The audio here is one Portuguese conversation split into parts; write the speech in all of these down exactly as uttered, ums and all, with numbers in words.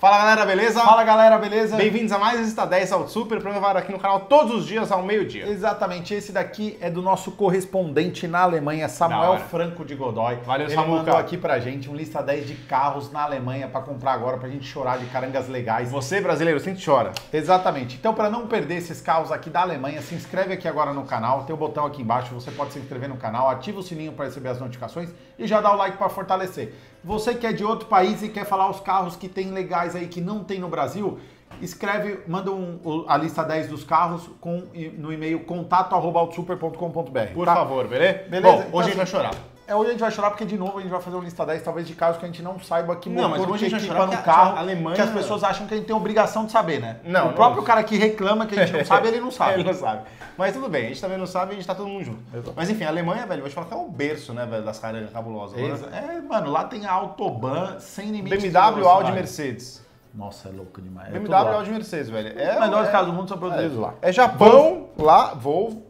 Fala galera, beleza? Fala galera, beleza? Bem-vindos a mais esta dez Autosuper, programa aqui no canal todos os dias ao meio-dia. Exatamente, esse daqui é do nosso correspondente na Alemanha, Samuel Franco de Godoy. Valeu, Samuel. Ele mandou aqui pra gente um lista dez de carros na Alemanha pra comprar agora, pra gente chorar de carangas legais. Você, brasileiro, sempre chora. Exatamente. Então, pra não perder esses carros aqui da Alemanha, se inscreve aqui agora no canal, tem o botão aqui embaixo, você pode se inscrever no canal, ativa o sininho pra receber as notificações e já dá o like pra fortalecer. Você que é de outro país e quer falar os carros que tem legais aí que não tem no Brasil, escreve, manda um, a lista dez dos carros com, no e-mail contato arroba autosuper ponto com ponto br. Por tá? favor, beleza? Beleza? Bom, então, hoje a gente vai chorar. É, hoje a gente vai chorar porque, de novo, a gente vai fazer uma lista dez, talvez de carros que a gente não saiba que não, motor mas que a gente equipa no carro, Alemanha, que as pessoas acham que a gente tem obrigação de saber, né? Não, o não próprio não. cara que reclama que a gente não sabe, ele não sabe. Ele não sabe. Mas tudo bem, a gente também não sabe e a gente tá todo mundo junto. Mas enfim, a Alemanha, velho, vou te falar que é o berço, né, velho, das caras cabulosas. É, é, mano, lá tem a Autobahn sem limite. B M W, Audi, Mercedes. Nossa, é louco demais. B M W, é Audi, Mercedes, velho. É, os melhores é, carros do mundo são produzidos é, lá. É Japão, Volvo. lá, Volvo.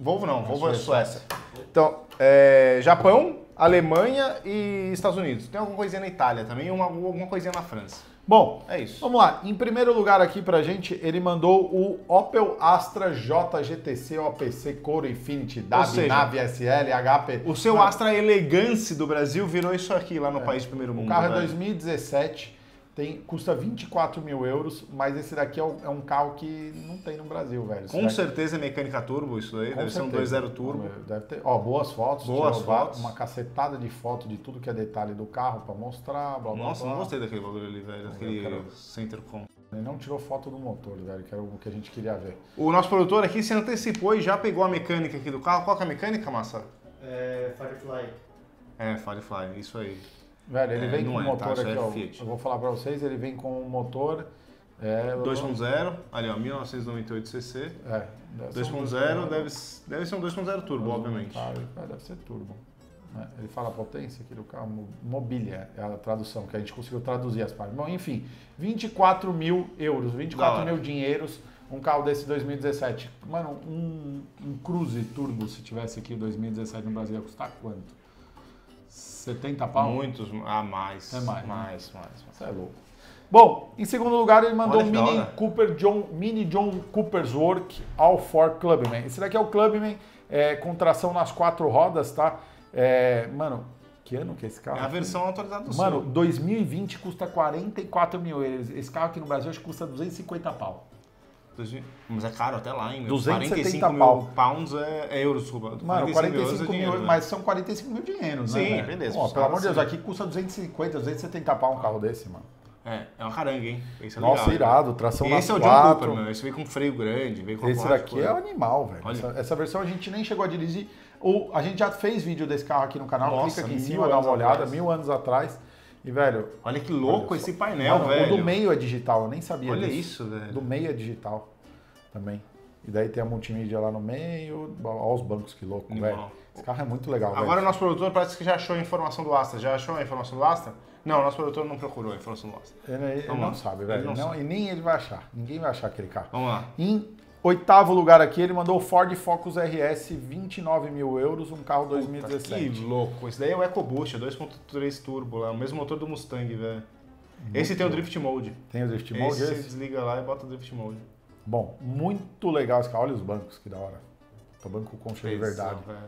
Volvo não, Volvo é Suécia. Então, é, Japão, Alemanha e Estados Unidos. Tem alguma coisinha na Itália também e alguma coisinha na França. Bom, é isso. Vamos lá. Em primeiro lugar aqui pra gente, ele mandou o Opel Astra J G T C O P C Coro Infinity, D A B, Nave S L, H P. O seu Não. Astra Elegance do Brasil virou isso aqui lá no é. país do primeiro mundo. O carro é né? dois mil e dezessete. Tem, custa vinte e quatro mil euros, mas esse daqui é um, é um carro que não tem no Brasil, velho. Esse Com daqui... certeza é mecânica turbo isso aí, Com deve certeza. ser um dois ponto zero turbo. Deve ter, ó, boas fotos. Boas fotos. Uma cacetada de foto de tudo que é detalhe do carro pra mostrar, blá, blá, Nossa, blá. não gostei daquele bagulho ali, velho, daquele quero... center com. Ele não tirou foto do motor, velho, que era o que a gente queria ver. O nosso produtor aqui se antecipou e já pegou a mecânica aqui do carro. Qual que é a mecânica, Massa? É, Firefly. É, Firefly, isso aí. Velho, ele é, vem com o é, motor tá, aqui, é ó, Fiat. eu vou falar pra vocês, ele vem com o motor... É, dois ponto zero, ali ó, mil novecentos e noventa e oito cc, é, dois ponto zero, deve, deve ser um dois ponto zero turbo, dois, obviamente. É, deve ser turbo. É, ele fala a potência aqui do carro, mobília, é a tradução, que a gente conseguiu traduzir as partes. Bom, enfim, vinte e quatro mil euros, vinte e quatro mil dinheiros, um carro desse dois mil e dezessete. Mano, um, um Cruze turbo, se tivesse aqui dois mil e dezessete no Brasil, ia custar quanto? setenta pau? Muitos a ah, mais. É mais. Mais, né? mais, mais. Isso é louco. Bom, em segundo lugar, ele mandou um Mini Cooper John, Mini John Cooper's Work All-Four Clubman. Esse daqui é o Clubman é, com tração nas quatro rodas, tá? É, mano, que ano que é esse carro? É a versão atualizada do Mano, seu. dois mil e vinte custa quarenta e quatro mil euros. Esse carro aqui no Brasil acho que custa duzentos e cinquenta pau. Mas é caro até lá, hein? Meu? duzentos e setenta mil pounds é, é euros, desculpa. Mano, quarenta e cinco mil, mas são quarenta e cinco mil dinheiros, né? Sim, beleza. Pô, pelo amor de Deus, aqui custa duzentos e cinquenta, duzentos e setenta pau um carro desse, mano. É, é uma caranga, hein? Esse é legal, Nossa, irado, tração nas quatro. Esse é o John Cooper, meu. Esse veio com freio grande, veio com Esse daqui é animal, velho. Essa, essa versão a gente nem chegou a dirigir. Ou a gente já fez vídeo desse carro aqui no canal, Nossa, clica aqui em cima, dá uma olhada, mil anos atrás. E, velho... Olha que louco olha esse painel, mano, velho. O do meio é digital, eu nem sabia olha disso. Olha isso, velho. Do meio é digital também. E daí tem a multimídia lá no meio. Olha os bancos, que louco, Animal. velho. Esse carro é muito legal, Agora velho. o nosso produtor parece que já achou a informação do Astra. Já achou a informação do Astra? Não, o nosso produtor não procurou a informação do Astra. Ele, ele não lá. sabe, velho. Ele não não, sabe. E nem ele vai achar. Ninguém vai achar aquele carro. Vamos lá. Em oitavo lugar aqui, ele mandou o Ford Focus R S, vinte e nove mil euros, um carro dois mil e dezessete. Puta, que louco. Esse daí é o EcoBoost, é dois ponto três turbo lá, o mesmo motor do Mustang, velho. Esse tem o Drift Mode. Tem o Drift Mode? Esse, esse? Você desliga lá e bota o Drift Mode. Bom, muito legal esse carro. Olha os bancos, que da hora. O banco concha de verdade. Véio.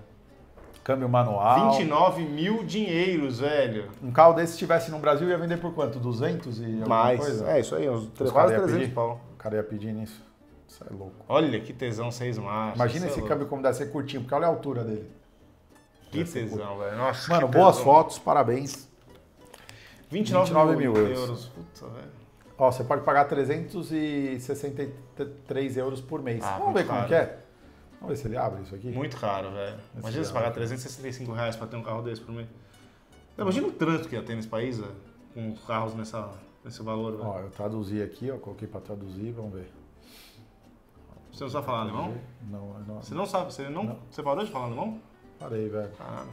Câmbio manual. vinte e nove mil dinheiros, velho. Um carro desse, se estivesse no Brasil, ia vender por quanto? duzentos e alguma coisa? É, isso aí, uns quase trezentos pau. O cara ia pedir nisso. Isso é louco. Olha que tesão, seis marchas. Imagina esse câmbio como deve ser curtinho, porque olha a altura dele. Que tesão, velho. Nossa, Mano, boas fotos, parabéns. vinte e nove mil euros. Puta, velho. Ó, você pode pagar trezentos e sessenta e três euros por mês. Vamos ver como que é. Vamos ver se ele abre isso aqui. Muito caro, velho. Imagina você pagar trezentos e sessenta e cinco reais pra ter um carro desse por mês. Imagina o trânsito que ia ter nesse país, com carros nessa, nesse valor, velho. Ó, eu traduzi aqui, ó, coloquei pra traduzir, vamos ver. Você não sabe falar alemão? Não, não. Você não sabe? Você, não, não. você parou de falar alemão? Parei, velho. Caramba.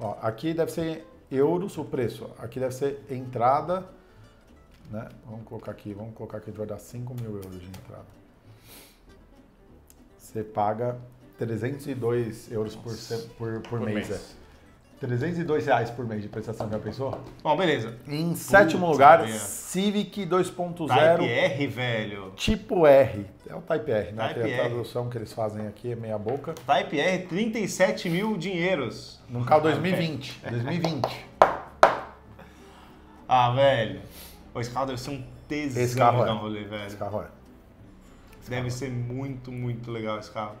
Ó, aqui deve ser euros o preço. Aqui deve ser entrada, né? Vamos colocar aqui, vamos colocar aqui, vai dar cinco mil euros de entrada. Você paga trezentos e dois euros por, por, por, por mês. mês. É. trezentos e dois reais por mês de prestação, já pensou? Bom, beleza. Em sétimo Puta lugar, minha. Civic dois ponto zero. Type R, velho. Tipo R. É o Type R, né? Type Tem a tradução que eles fazem aqui, é meia boca. Type R, trinta e sete mil dinheiros. Num carro dois mil e vinte. dois mil e vinte. Ah, velho. Esse carro deve ser um tesão. Esse carro é. Rolê, velho. Esse carro é. Esse deve carro. ser muito, muito legal esse carro.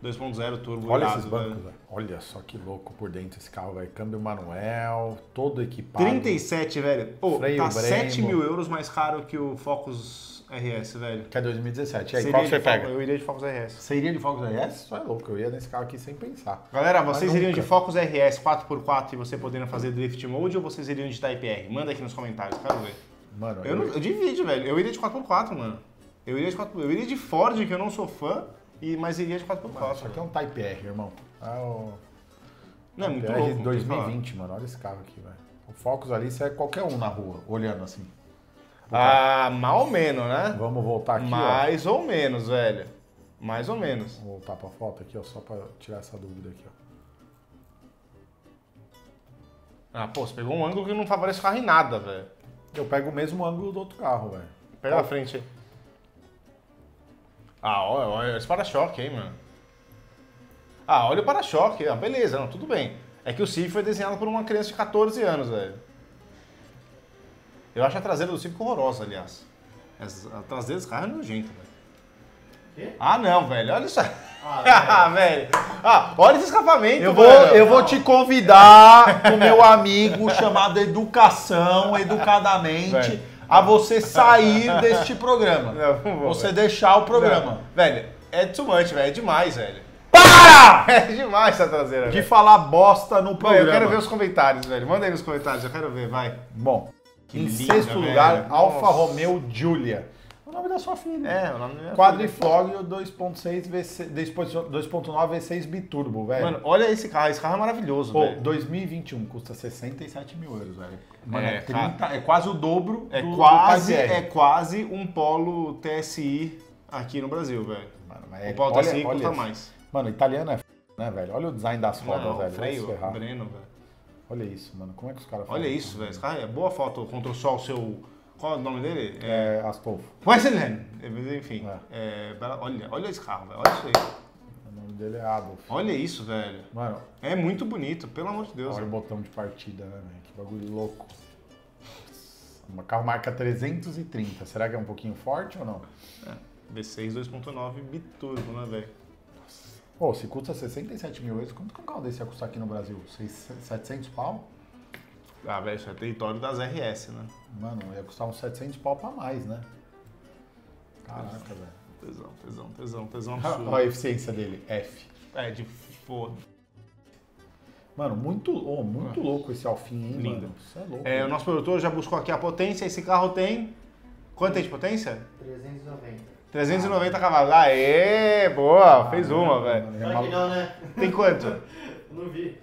dois ponto zero turbo. Olha irado, esses bancos, velho. velho. Olha só que louco por dentro esse carro, velho. Câmbio manual, todo equipado. trinta e sete, velho. Pô, freio tá Brembo. sete mil euros mais caro que o Focus R S, velho. Que é dois mil e dezessete. E aí, qual você pega? Eu iria de Focus R S. Você iria de Focus R S? Só é louco, eu ia nesse carro aqui sem pensar. Galera, Mas vocês nunca. iriam de Focus R S quatro por quatro e você podendo fazer Drift Mode ou vocês iriam de Type R? Manda aqui nos comentários, quero ver. Mano, eu, eu, não, eu divido, velho. Eu iria de quatro por quatro, mano. Eu iria de, quatro por quatro. Eu iria de Ford, que eu não sou fã. E, mas iria de quatro por quatro. Isso aqui é um Type R, irmão. É o... Não, é muito louco. dois mil e vinte, mano. Olha esse carro aqui, velho. O Focus ali, isso é qualquer um na rua, olhando assim. Ah, mal ou menos, né? Vamos voltar aqui, Mais ó. ou menos, velho. Mais ou menos. Vamos voltar pra foto aqui, ó, só pra tirar essa dúvida aqui, ó. Ah, pô, você pegou um ângulo que não favorece o carro em nada, velho. Eu pego o mesmo ângulo do outro carro, velho. Pega na frente aí. Ah, olha, olha esse para-choque aí, mano. Ah, olha o para-choque. Ah, beleza, não, tudo bem. É que o Civic foi desenhado por uma criança de quatorze anos, velho. Eu acho a traseira do Civic horrorosa, aliás. A traseira desse carro é nojenta, velho. Quê? Ah, não, velho. Olha isso aí. Ah, velho. Ah, olha esse escapamento, eu vou, velho. Eu vou te convidar, o meu amigo chamado Educação, educadamente... Velho. A você sair deste programa. Não, vou, você velho. deixar o programa. Não. Velho, é too much, velho. É demais, velho. Para! É demais essa traseira, De velho. falar bosta no programa. Bom, eu quero ver os comentários, velho. Manda aí nos comentários, eu quero ver, vai. Bom, que em linda, sexto velho. lugar, Alfa Romeo Giulia. O nome da sua filha. É, o nome da minha Quadrifoglio dois ponto nove V seis biturbo, velho. Mano, olha esse carro. Esse carro é maravilhoso, Pô, velho. dois mil e vinte e um custa sessenta e sete mil euros, velho. Mano, é, é, trinta, é quase o dobro é do, quase do É quase um Polo T S I aqui no Brasil, velho. Mano, mas é, o Polo olha, T S I olha custa esse. mais. Mano, italiano é f***, né, velho? Olha o design das rodas, Não, velho. freio, Breno, velho. Olha isso, mano. Como é que os caras fazem? Olha isso, velho. Esse carro é boa foto contra o sol, seu... Qual é o nome dele? É, é Astolfo. Wesley, enfim. É. É, olha, olha esse carro, velho. Olha isso aí. O nome dele é Adolf. Olha isso, velho. Mano. É muito bonito, pelo amor de Deus. Olha velho. o botão de partida, né, velho? Que bagulho louco. Uma carro marca trezentos e trinta. Será que é um pouquinho forte ou não? É. V seis dois ponto nove biturbo, né, velho? Pô, se custa sessenta e sete mil euros, quanto que um carro desse ia custar aqui no Brasil? seiscentos, setecentos pau? Ah, velho, isso é território das R S, né? Mano, ia custar uns setecentos pau pra mais, né? Caraca, Caraca velho. Tesão, tesão, tesão, tesão absurdo. Olha a eficiência dele, F. É, de foda. Mano, muito, oh, muito louco esse Alfinho, hein, Lindo. mano? Isso é louco. É, o nosso produtor já buscou aqui a potência. Esse carro tem... Quanto tem de potência? trezentos e noventa. trezentos e noventa ah, cavalos. Aê, boa, ah, fez uma, velho. Só que não, né? Tem quanto? Não vi.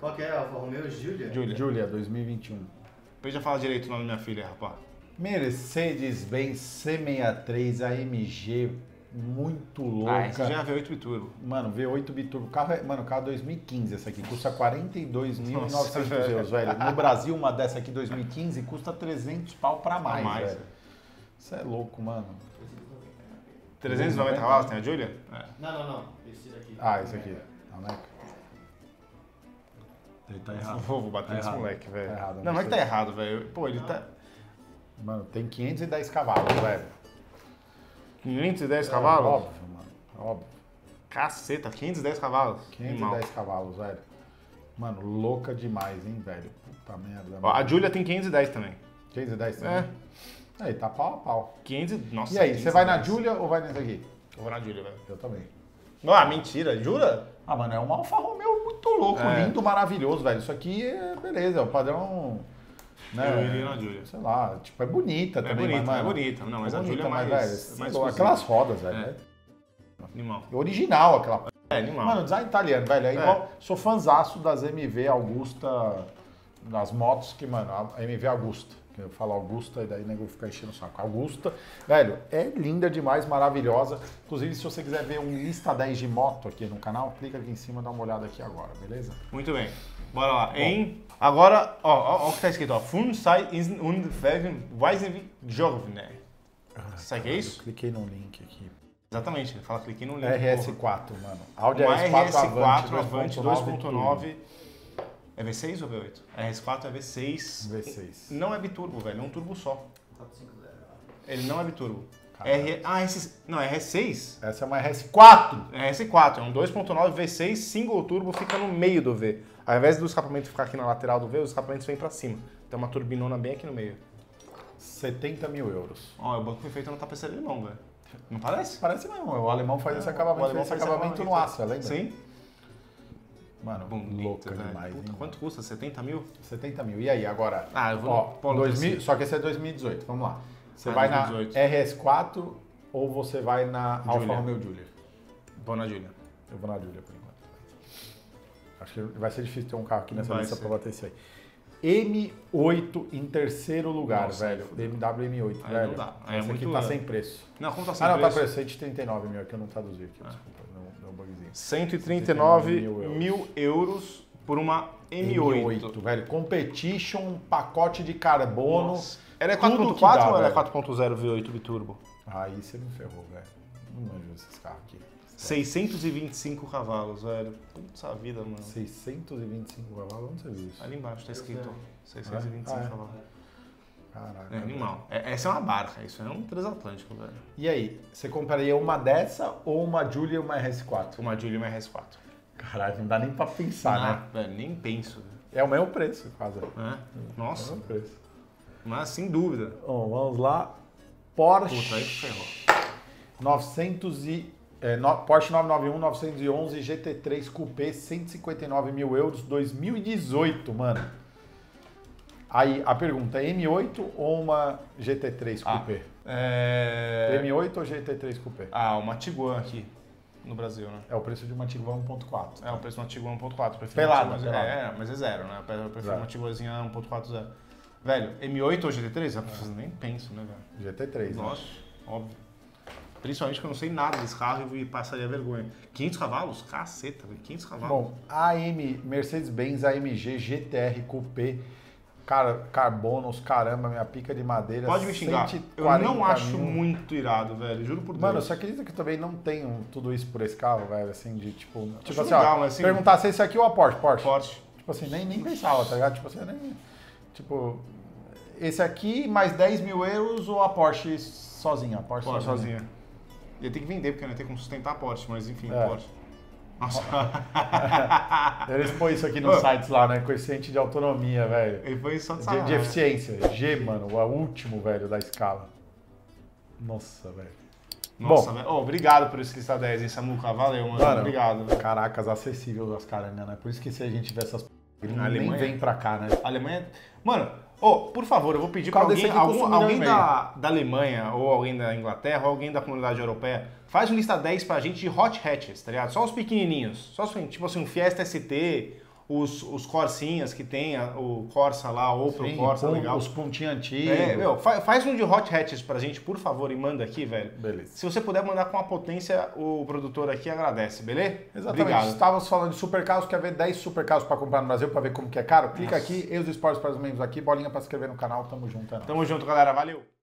Qual que é? Alfa Romeo Giulia? Giulia. Giulia, dois mil e vinte e um. Depois já fala direito o nome da minha filha, rapaz. Mercedes-Benz C sessenta e três A M G, muito louca. Ah, esse já é V oito biturbo. Mano, V oito biturbo. Carro é, mano, carro dois mil e quinze essa aqui. Custa quarenta e dois mil e novecentos euros, velho. No Brasil, uma dessa aqui, dois mil e quinze, custa trezentos pau pra mais, pra mais. velho. Isso é louco, mano. trezentos e noventa cavalos tem a Giulia? É. Não, não, não. Esse daqui. Ah, esse aqui. Não, não é. Ele tá errado. Vou, vou bater tá nesse errado. moleque, velho. Tá não, não é que tá errado, velho. Pô, ele não. tá... Mano, tem quinhentos e dez cavalos, velho. quinhentos e dez cavalos? Óbvio, mano. Óbvio. Caceta, quinhentos e dez cavalos. quinhentos e dez cavalos, velho. Mano, louca demais, hein, velho. Puta merda. Ó, a Giulia tem quinhentos e dez também. quinhentos e dez também? É. Aí, tá pau a pau. quinhentos... Nossa, E aí, você vai na Giulia ou vai nessa aqui? Eu vou na Giulia, velho. Eu também. Ah, mentira. Jura? Ah, mano, é um Alfa Romeo muito louco, é. lindo, maravilhoso, velho. Isso aqui é beleza, é o padrão... Né, eu iria na Giulia. Sei lá, tipo, é bonita é também. Bonita, mas, é bonita, não, mas é a Giulia é mais... Mas, velho, assim, mais aquelas rodas, velho. É. Animal. Original, aquela... É, animal. Mano, design italiano, velho. É igual, é. Sou fanzaço das M V Agusta... nas motos que, mano, a M V Agusta, que eu falo Agusta e daí o nego fica enchendo o saco. Agusta, velho, é linda demais, maravilhosa. Inclusive, se você quiser ver um lista dez de moto aqui no canal, clica aqui em cima e dá uma olhada aqui agora, beleza? Muito bem, bora lá. Bom, em... Agora, ó, ó, ó, o que tá escrito, ó. Funzai und Felgen Weisenweg Jorvne. Sabe o que é isso? Eu cliquei no link aqui. Exatamente, ele fala cliquei no link. R S quatro, porra. Mano. Audi um R S quatro Avant dois ponto nove. É V seis ou V oito? R S quatro é V seis. V seis. Não é biturbo, velho. É um turbo só. Ele não é biturbo. R... Ah, R S... Não, é R S seis. Essa é uma R S quatro. É R S quatro. É um dois ponto nove V seis, single turbo, fica no meio do V. Ao invés do escapamento ficar aqui na lateral do V, os escapamentos vêm pra cima. Tem uma turbinona bem aqui no meio. setenta mil euros. Ó, oh, o banco foi feito na tapeçaria não, velho. Não parece? Parece mesmo. O alemão faz é, esse acabamento, o alemão faz esse acabamento, acabamento no aço, lembra? Sim. Mano, bonito, louca velho. Demais. Puta, hein, quanto custa? setenta mil? setenta mil. E aí, agora? Ah, eu vou... Ó, Polo dois mil, só que esse é dois mil e dezoito, vamos lá. Você ah, vai dois mil e dezoito. Na R S quatro ou você vai na Alfa Romeo Giulia? Vou na Giulia. Eu vou na Giulia, por enquanto. Acho que vai ser difícil ter um carro aqui nessa lista pra bater esse aí. M oito em terceiro lugar, nossa, velho. B M W M oito, aí velho. Não dá. Aí esse é aqui tá velho. Sem preço. Não, como tá sem ah, preço? Ah, não, tá preço. cento e trinta e nove mil, aqui eu não traduzi aqui, ah. Desculpa. Deu um bugzinho. cento e trinta e nove mil euros por uma M oito. M oito, velho. Competition, pacote de carbono. Nossa. Ela é quatro ponto quatro ou velho. Ela é quatro ponto zero V oito biturbo? Aí você me ferrou, velho. Não manjo esses carros aqui. seiscentos e vinte e cinco cavalos, velho. Puta vida, mano. seiscentos e vinte e cinco cavalos? Onde você viu isso? Ali embaixo, tá escrito. seiscentos e vinte e cinco ah, é? cavalos. Caraca. É animal. É, essa é uma barca, isso é um transatlântico, velho. E aí, você compraria uma dessa ou uma Giulia e uma R S quatro? Uma Giulia e uma R S quatro. Caralho, não dá nem pra pensar, não, né? Velho, nem penso. Velho. É o mesmo preço, quase. É? Nossa. É o mesmo preço. Mas, sem dúvida. Bom, vamos lá. Porsche... Puta, aí ferrou. novecentos e... É, no, Porsche nove nove um, nove onze um G T três Coupé, cento e cinquenta e nove mil euros, dois mil e dezoito, mano. Aí, a pergunta é M oito ou uma G T três Coupé? Ah, é... M oito ou G T três Coupé? Ah, uma Tiguan aqui no Brasil, né? É o preço de uma Tiguan um ponto quatro. É o preço de uma Tiguan um ponto quatro. Pelada, pelada. É, mas é zero, né? Eu prefiro zero. Uma Tiguanzinha um ponto quatro zero. Velho, M oito ou G T três? Eu é. nem penso, né, velho? G T três, nossa, né? Óbvio. Principalmente que eu não sei nada desse carro e passaria vergonha. quinhentos cavalos? Caceta, velho. quinhentos cavalos. Bom, A M, Mercedes-Benz A M G G T R Coupé, car, carbonos, caramba, minha pica de madeira. Pode me xingar. Eu não acho mil. muito irado, velho. Juro por Deus. Mano, você acredita que eu também não tenho tudo isso por esse carro, velho? Assim, de tipo... Tipo assim, legal, ó, assim, perguntar se é esse aqui ou a Porsche. Porsche. Porsche. Tipo assim, nem, nem pensava, tá ligado? Tipo assim, nem... Tipo... Esse aqui, mais dez mil euros ou a Porsche sozinha? A Porsche, Porsche sozinha. sozinha. Ia ter que vender, porque não ia ter como sustentar a Porsche, mas enfim, é. Porsche. Nossa. Eles põem isso aqui nos sites lá, né? Coeficiente de autonomia, velho. Ele põe só de, de eficiência. G, mano, o último, velho, da escala. Nossa, velho. Nossa, bom, velho. Oh, obrigado por esse lista dez, hein, Samuca? Valeu, mano. Claro, obrigado. Velho. Caracas, acessível das caranhas, né? Por isso que se a gente vê essas... Ele nem vem pra cá, né? A Alemanha... Mano... Oh, por favor, eu vou pedir para alguém, algum, alguém da, da Alemanha, ou alguém da Inglaterra, ou alguém da comunidade europeia, faz um lista dez pra gente de hot hatches, tá ligado? Só os pequenininhos, só os, tipo assim, um Fiesta S T, os, os Corsinhas que tem, a, o Corsa lá, ou Opel Corsa, legal. Os pontinhos antigos. É, meu, fa, faz um de hot hatches pra gente, por favor, e manda aqui, velho. Beleza. Se você puder mandar com a potência, o produtor aqui agradece, beleza? Exatamente. Obrigado. Estávamos falando de super carros, quer ver dez super carros pra comprar no Brasil, pra ver como que é caro? Clica Nossa. aqui, eu os esportes para os membros aqui, bolinha pra se inscrever no canal, tamo junto. É Tamo junto, galera, valeu!